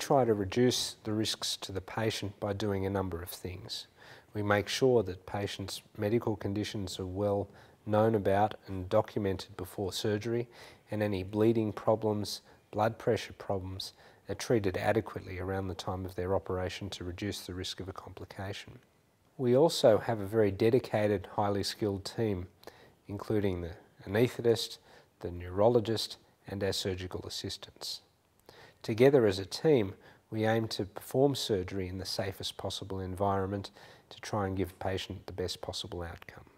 try to reduce the risks to the patient by doing a number of things. We make sure that patients' medical conditions are well known about and documented before surgery, and any bleeding problems, blood pressure problems are treated adequately around the time of their operation to reduce the risk of a complication. We also have a very dedicated, highly skilled team, including the anaesthetist, the neurologist, and our surgical assistants. Together as a team, we aim to perform surgery in the safest possible environment to try and give the patient the best possible outcome.